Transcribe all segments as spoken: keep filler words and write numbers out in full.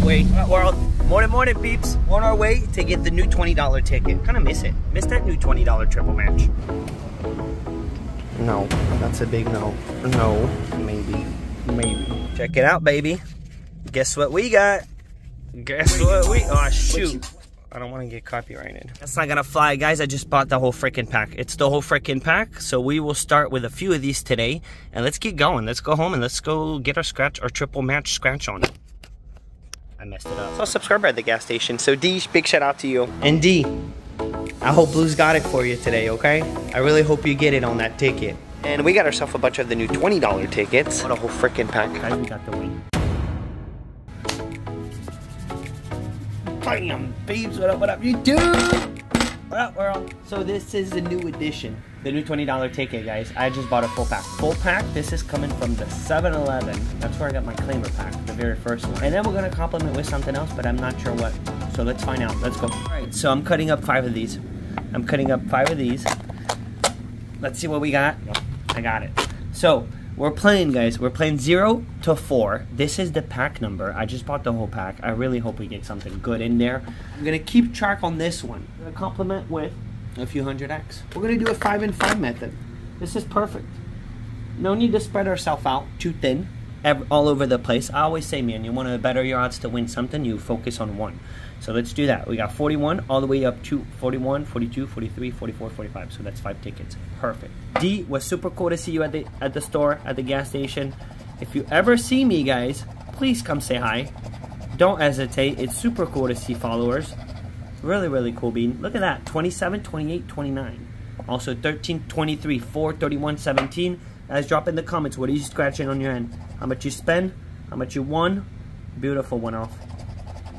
our way. All right, world. Morning, morning, peeps. We're on our way to get the new twenty dollar ticket. Kind of miss it. Miss that new twenty dollar triple match. No, that's a big no. No, maybe, maybe. Check it out, baby. Guess what we got? Guess what we, oh shoot. I don't want to get copyrighted. That's not gonna fly, guys. I just bought the whole freaking pack. It's the whole freaking pack. So we will start with a few of these today and let's get going. Let's go home and let's go get our scratch, our triple match scratch on. I messed it up. So I subscriber at the gas station. So D, big shout out to you. And D, I hope Blue's got it for you today, okay? I really hope you get it on that ticket. And we got ourselves a bunch of the new twenty dollar tickets. What a whole freaking pack. Guys, we got the win. Bam, babes, what up, what up, you do? What up, world? So this is the new edition, the new twenty dollar ticket, guys. I just bought a full pack. Full pack, this is coming from the seven eleven. That's where I got my claimer pack, the very first one. And then we're gonna complement with something else, but I'm not sure what. So let's find out, let's go. All right, so I'm cutting up five of these. I'm cutting up five of these. Let's see what we got. I got it. So we're playing, guys. We're playing zero to four. This is the pack number. I just bought the whole pack. I really hope we get something good in there. I'm gonna keep track on this one. I'm gonna complement with a few hundred X. We're gonna do a five and five method. This is perfect. No need to spread ourselves out too thin, all over the place. I always say, man, you wanna better your odds to win something, you focus on one. So let's do that. We got forty-one all the way up to forty-one, forty-two, forty-three, forty-four, forty-five. So that's five tickets. Perfect. D, was super cool to see you at the at the store, at the gas station. If you ever see me, guys, please come say hi. Don't hesitate. It's super cool to see followers. Really, really cool, Bean. Look at that. twenty-seven, twenty-eight, twenty-nine. Also thirteen, twenty-three, four, thirty-one, seventeen. Guys, drop in the comments. What are you scratching on your end? How much you spend? How much you won? Beautiful one off.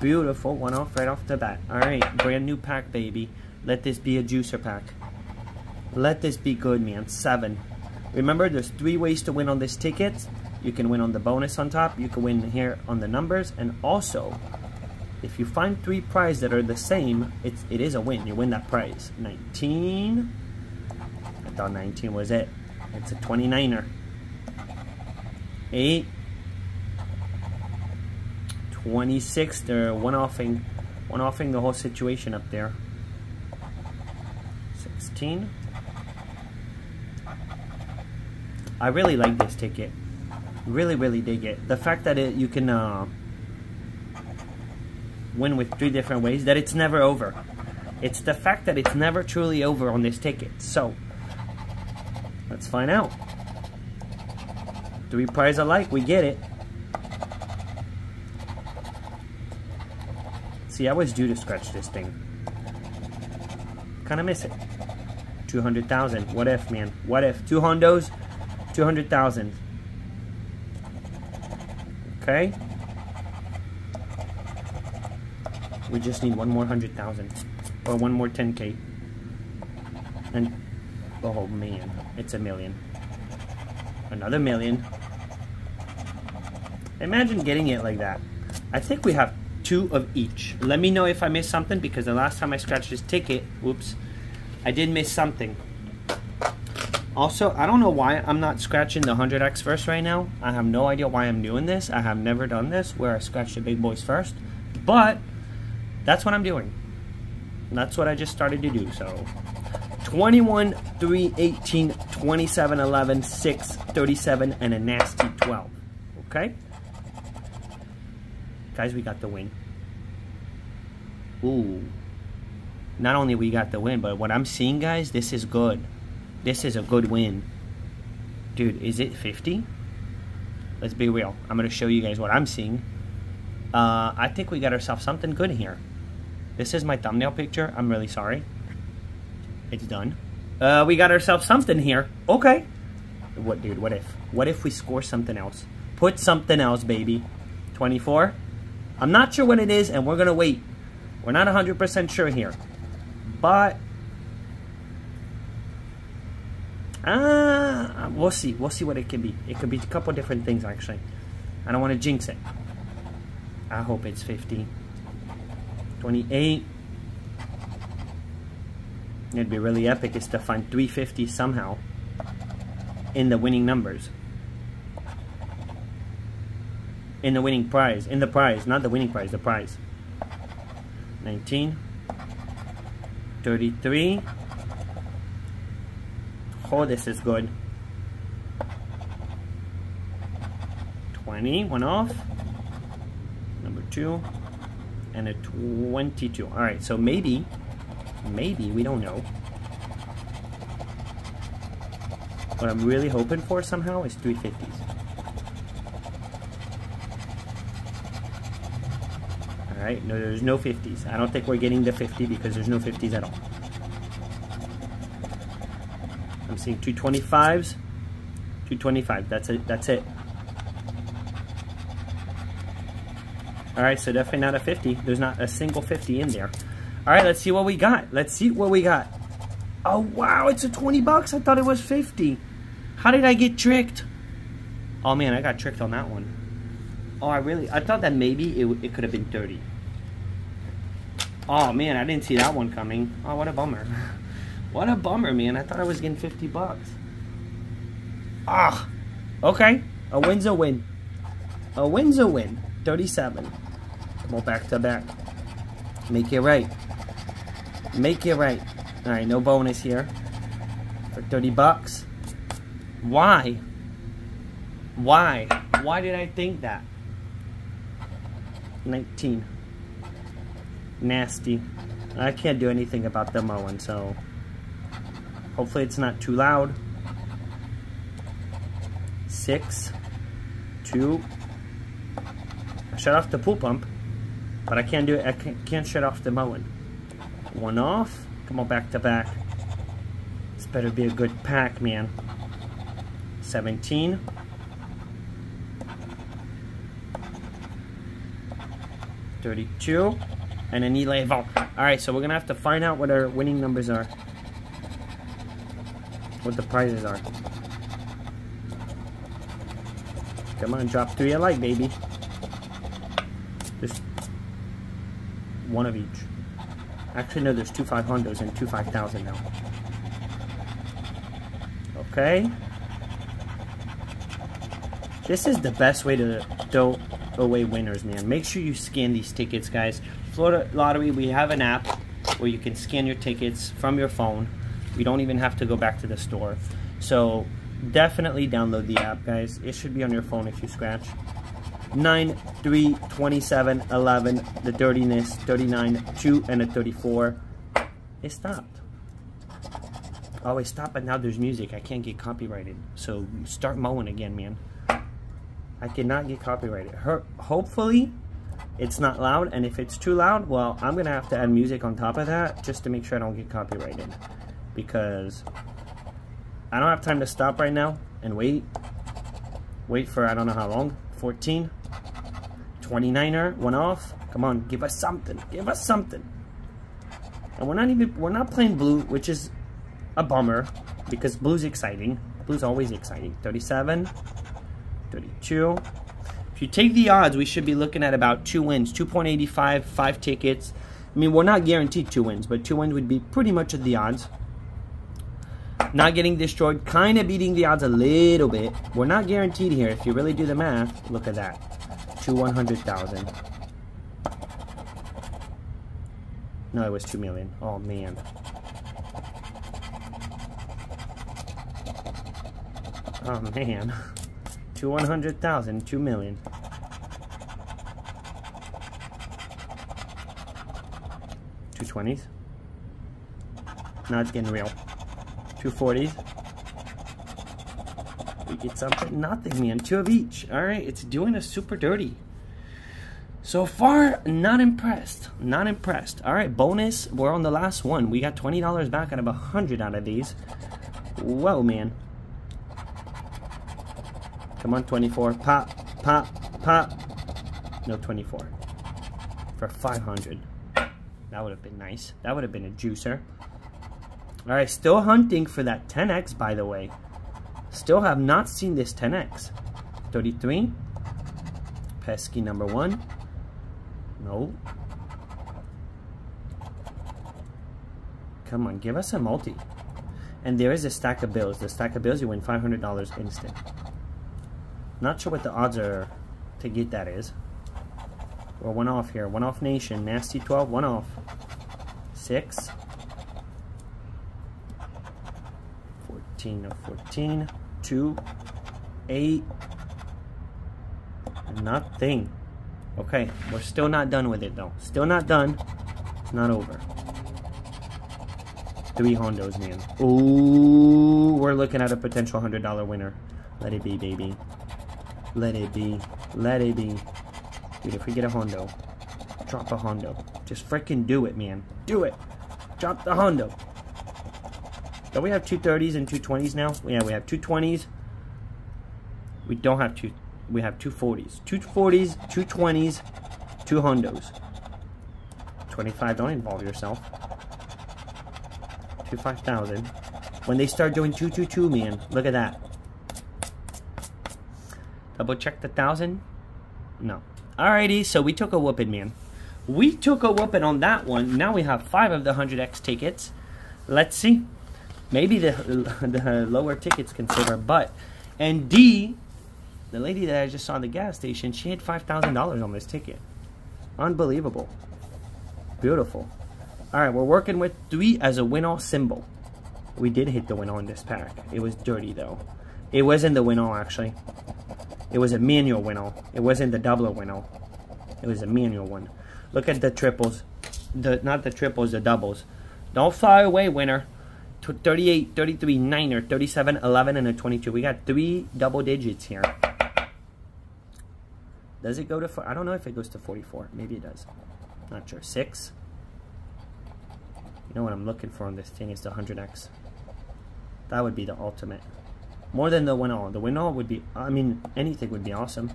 Beautiful one off right off the bat. All right, brand new pack, baby. Let this be a juicer pack. Let this be good, man. Seven. Remember, there's three ways to win on this ticket. You can win on the bonus on top. You can win here on the numbers. And also, if you find three prizes that are the same, it's, it is a win. You win that prize. nineteen. I thought nineteen was it. It's a twenty-niner. Eight. twenty-six, they're one-offing, one-offing the whole situation up there. sixteen. I really like this ticket. Really, really dig it. The fact that it, you can uh, win with three different ways, that it's never over. It's the fact that it's never truly over on this ticket. So, let's find out. Three prizes alike, we get it. See, I was due to scratch this thing. Kind of miss it. two hundred thousand. What if, man? What if? Two hondos, two hundred thousand. Okay. We just need one more one hundred thousand. Or one more ten K. And, oh man, it's a million. Another million. Imagine getting it like that. I think we have two of each. Let me know if I missed something, because the last time I scratched this ticket, whoops, I did miss something. Also, I don't know why I'm not scratching the one hundred X first right now. I have no idea why I'm doing this. I have never done this where I scratch the big boys first, but that's what I'm doing. That's what I just started to do. So twenty-one, three, eighteen, twenty-seven, eleven, six, thirty-seven, and a nasty twelve. Okay? Guys, we got the win. Ooh. Not only we got the win, but what I'm seeing, guys, this is good. This is a good win. Dude, is it fifty? Let's be real. I'm going to show you guys what I'm seeing. Uh, I think we got ourselves something good here. This is my thumbnail picture. I'm really sorry. It's done. Uh, we got ourselves something here. Okay. What, dude, what if? What if we score something else? Put something else, baby. twenty-four. I'm not sure what it is, and we're going to wait. We're not one hundred percent sure here. But, uh, we'll see. We'll see what it can be. It could be a couple different things, actually. I don't want to jinx it. I hope it's fifty. twenty-eight. It'd be really epic is to find three fifty somehow in the winning numbers. in the winning prize, in the prize, not the winning prize, the prize. nineteen, thirty-three. Oh, this is good. twenty, one off. Number two, and a twenty-two. All right, so maybe, maybe, we don't know. What I'm really hoping for somehow is three fifties. All right, no, there's no fifties. I don't think we're getting the fifty because there's no fifties at all. I'm seeing two twenty-fives, two twenty-five, that's it, that's it. All right, so definitely not a fifty. There's not a single fifty in there. All right, let's see what we got. Let's see what we got. Oh, wow, it's a twenty bucks. I thought it was fifty. How did I get tricked? Oh, man, I got tricked on that one. Oh, I really, I thought that maybe it, it could have been thirty. Oh, man, I didn't see that one coming. Oh, what a bummer. What a bummer, man. I thought I was getting fifty bucks. Ah, okay. A win's a win. A win's a win. thirty-seven. Come on, back to back. Make it right. Make it right. All right, no bonus here. For thirty bucks. Why? Why? Why did I think that? nineteen. Nasty. I can't do anything about the mowing, so... Hopefully it's not too loud. Six, two. I shut off the pool pump, but I can't do it. I can't shut off the mowing. One off. Come on, back to back. This better be a good pack, man. Seventeen. Thirty-two, and an eleven. All right, so we're gonna have to find out what our winning numbers are. What the prizes are. Come on, drop three alike, baby. Just one of each. Actually, no, there's two five hundreds and two five thousand now. Okay. This is the best way to throw away winners, man. Make sure you scan these tickets, guys. Florida Lottery, we have an app where you can scan your tickets from your phone. We don't even have to go back to the store. So definitely download the app, guys. It should be on your phone if you scratch. nine, three, twenty-seven, eleven, the dirtiness, thirty-nine, two, and a thirty-four. It stopped. Oh, it stopped, but now there's music. I can't get copyrighted. So start mowing again, man. I cannot get copyrighted. Her hopefully, it's not loud. And if it's too loud, well, I'm going to have to add music on top of that just to make sure I don't get copyrighted. Because I don't have time to stop right now and wait. Wait for I don't know how long. fourteen. twenty-niner. One off. Come on. Give us something. Give us something. And we're not even, we're not playing blue, which is a bummer. Because blue's exciting. Blue's always exciting. thirty-seven. thirty-two. If you take the odds, we should be looking at about two wins. two point eight five. Five tickets. I mean, we're not guaranteed two wins. But two wins would be pretty much at the odds. Not getting destroyed, kind of beating the odds a little bit. We're not guaranteed here. If you really do the math, look at that. Two one hundred thousand. No, it was two million. Oh, man. Oh, man. Two one hundred thousand, two million. Two twenties. Now it's getting real. two forties. We get something. Nothing, man. Two of each. All right. It's doing us super dirty. So far, not impressed. Not impressed. All right. Bonus. We're on the last one. We got twenty dollars back out of one hundred out of these. Whoa, man. Come on, twenty-four. Pop, pop, pop. No, twenty-four. For five hundred. That would have been nice. That would have been a juicer. All right, still hunting for that ten X, by the way. Still have not seen this ten X. thirty-three. Pesky number one. No. Come on, give us a multi. And there is a stack of bills. The stack of bills, you win five hundred dollars instant. Not sure what the odds are to get that is. Or one off here. One off nation. Nasty twelve. One off. six. fourteen of fourteen. two. eight. Nothing. Okay, we're still not done with it though. Still not done. It's not over. Three hondos, man. Ooh, we're looking at a potential one hundred dollar winner. Let it be, baby. Let it be. Let it be. Dude, if we get a hondo, drop a hondo. Just freaking do it, man. Do it. Drop the hondo. Don't we have two thirties and two twenties now? Yeah, we have two twenties. We don't have two. We have two forties. two forties, two twenties, two hondos. twenty-five, don't involve yourself. two five thousand. When they start doing two two two, man, look at that. Double check the thousand. No. Alrighty, so we took a whooping, man. We took a whooping on that one. Now we have five of the one hundred X tickets. Let's see. Maybe the, the lower tickets can save her butt. And D... the lady that I just saw in the gas station, she had five thousand dollars on this ticket. Unbelievable. Beautiful. All right, we're working with three as a win-all symbol. We did hit the win-all in this pack. It was dirty, though. It wasn't the win-all, actually. It was a manual win-all. It wasn't the doubler win-all. It was a manual one. Look at the triples. The Not the triples, the doubles. Don't fly away, winner. thirty-eight, thirty-three, niner, thirty-seven, eleven, and a twenty-two. We got three double digits here. Does it go to, I don't know if it goes to forty-four. Maybe it does. Not sure. six. You know what I'm looking for on this thing is the one hundred X. That would be the ultimate. More than the win-all. The win-all would be, I mean, anything would be awesome.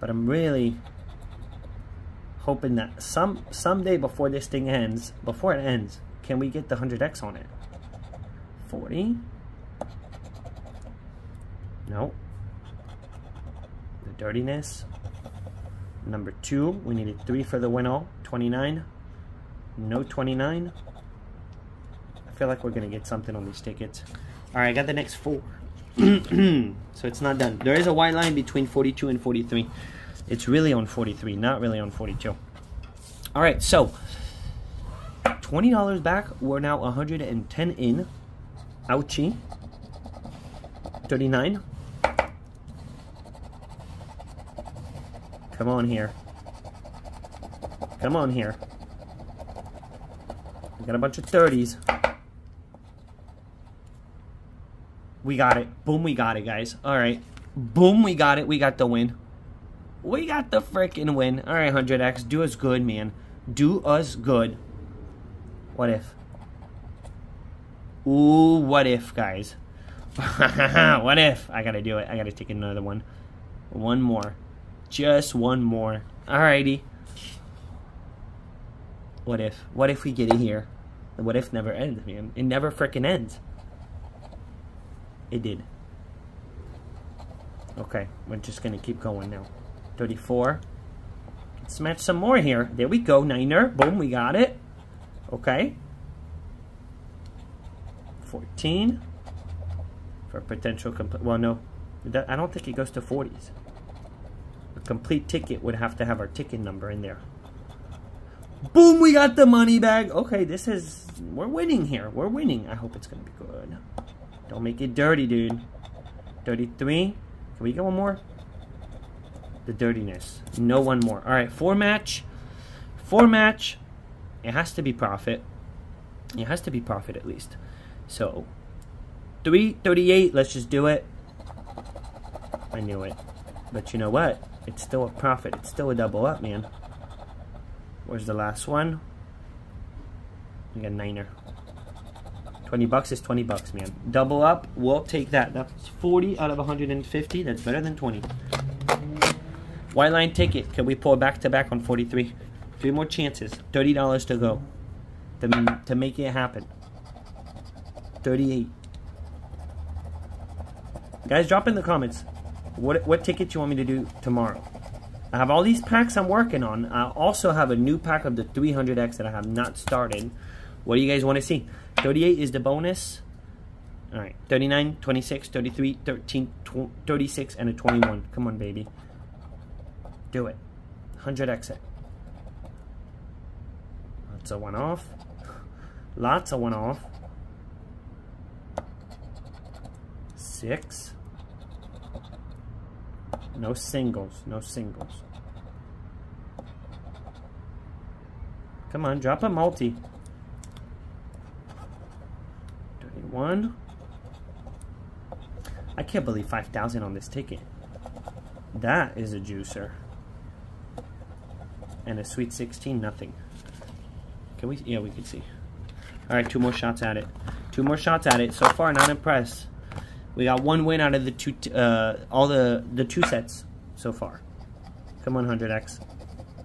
But I'm really hoping that some someday before this thing ends, before it ends, can we get the one hundred X on it? forty? No. The dirtiness. Number two, we needed three for the win-all. twenty-nine. No twenty-nine. I feel like we're going to get something on these tickets. All right, I got the next four. So it's not done. There is a white line between forty-two and forty-three. It's really on forty-three, not really on forty-two. All right, so twenty dollars back. We're now one hundred ten in. Ouchie. thirty-nine. Come on here. Come on here. We got a bunch of thirties. We got it. Boom, we got it, guys. All right. Boom, we got it. We got the win. We got the freaking win. All right, one hundred X. Do us good, man. Do us good. What if? Ooh, what if, guys? What if? I got to do it. I got to take another one. One more. Just one more. Alrighty. What if? What if we get it here? The what if never ends, man. It never frickin' ends. It did. Okay, we're just gonna keep going now. thirty-four. Let's match some more here. There we go, niner. Boom, we got it. Okay. fourteen. For potential complete. Well, no. That, I don't think it goes to forties. Complete ticket would have to have our ticket number in there. Boom, we got the money bag. Okay, this is, we're winning here. We're winning. I hope it's going to be good. Don't make it dirty, dude. thirty-three. Can we get one more? The dirtiness. No one more. All right, four match. Four match. It has to be profit. It has to be profit at least. So, three thirty-eight. Let's just do it. I knew it. But you know what? It's still a profit. It's still a double up, man. Where's the last one? We got a niner. twenty bucks is twenty bucks, man. Double up. We'll take that. That's forty out of one hundred fifty. That's better than twenty. White line ticket. Can we pull back to back on forty-three? Three more chances. thirty dollars to go to, to make it happen. thirty-eight. Guys, drop in the comments. What, what ticket do you want me to do tomorrow? I have all these packs I'm working on. I also have a new pack of the three hundred X that I have not started. What do you guys want to see? thirty-eight is the bonus. All right, thirty-nine, twenty-six, thirty-three, thirteen, thirty-six, and a twenty-one. Come on, baby. Do it. one hundred exit. That's a one off. Lots of one off. Six. No singles. No singles. Come on, drop a multi. twenty-one. I can't believe five thousand on this ticket. That is a juicer. And a sweet sixteen, nothing. Can we? Yeah, we can see. All right, two more shots at it. Two more shots at it. So far, not impressed. We got one win out of the two, t uh, all the the two sets so far. Come on, one hundred X.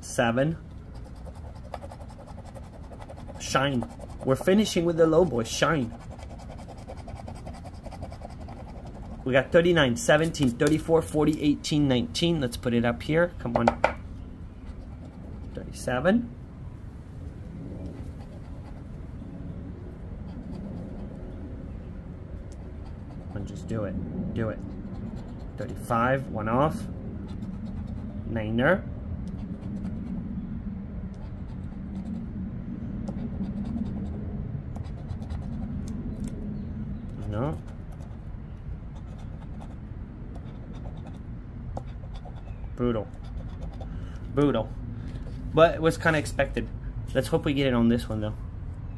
Seven. Shine. We're finishing with the low boy. Shine. We got thirty-nine, seventeen, thirty-four, forty, eighteen, nineteen. Let's put it up here. Come on. thirty-seven. And just do it. Do it. thirty-five. One off. Niner. No. Brutal. Brutal. But it was kind of expected. Let's hope we get it on this one, though.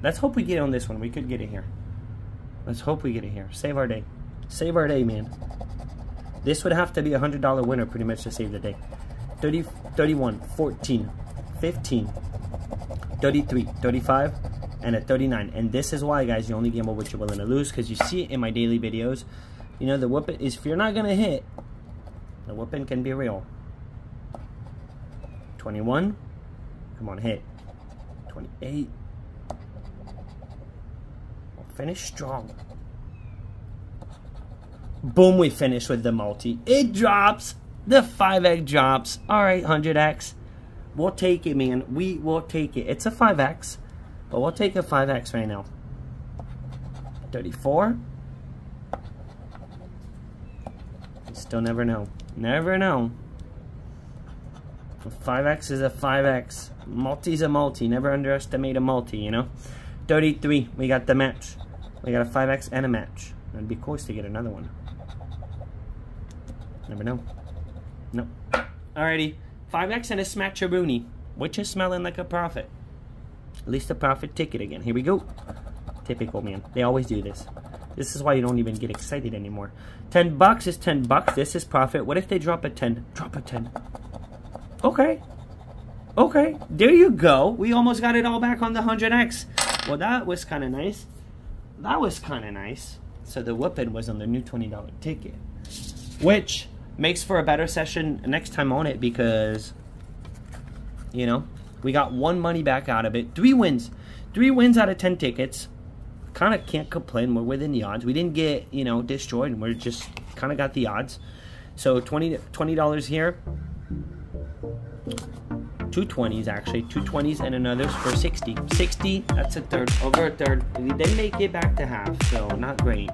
Let's hope we get it on this one. We could get it here. Let's hope we get it here. Save our day. Save our day, man. This would have to be a one hundred dollar winner pretty much to save the day. thirty, thirty-one, fourteen, fifteen, thirty-three, thirty-five, and a thirty-nine. And this is why, guys, you only gamble what you're willing to lose, because you see it in my daily videos. You know, the whoopin' is, if you're not going to hit, the whoopin' can be real. twenty-one. Come on, hit. twenty-eight. We'll finish strong. Boom, we finish with the multi. It drops. The five X drops. All right, one hundred X. We'll take it, man. We will take it. It's a five X, but we'll take a five X right now. thirty-four. You still never know. Never know. five X is a five X. Multi's a multi. Never underestimate a multi, you know? thirty-three. We got the match. We got a five X and a match. It'd be cool to get another one. Never know. No. Alrighty. five X and a smatcheroonie, which is smelling like a profit. At least a profit ticket again. Here we go. Typical, man. They always do this. This is why you don't even get excited anymore. ten bucks is ten bucks. This is profit. What if they drop a ten? Drop a ten. Okay, okay, there you go. We almost got it all back on the one hundred X. Well, that was kind of nice. That was kind of nice. So the whoopin' was on the new twenty dollar ticket, which makes for a better session next time on it because, you know, we got one money back out of it. Three wins. Three wins out of ten tickets. Kind of can't complain. We're within the odds. We didn't get, you know, destroyed. And we're just kind of got the odds. So twenty dollars here. two twenties actually, two twenties and another's for sixty, sixty, that's a third, over a third. We didn't make it back to half, so not great,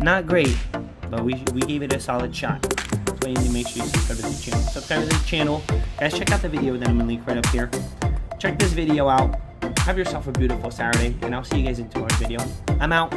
not great, but we, we gave it a solid shot. So you need to make sure you subscribe to the channel, subscribe to the channel, guys. Check out the video that I'm gonna link right up here. Check this video out, have yourself a beautiful Saturday, and I'll see you guys in tomorrow's video. I'm out.